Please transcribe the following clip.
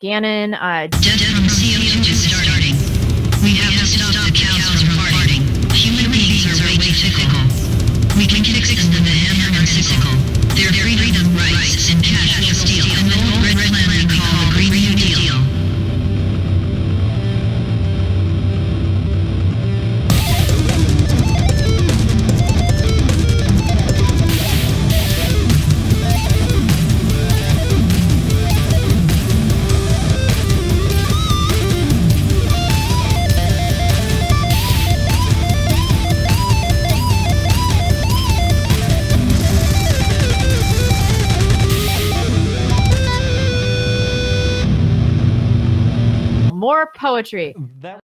Gannon. Starting. We have stopped the cows from farting. Human beings are way too fickle. We can get extend the hammer and sickle. Their freedom rights and cash will steal. And the whole red plan we call the Green New Deal. More poetry.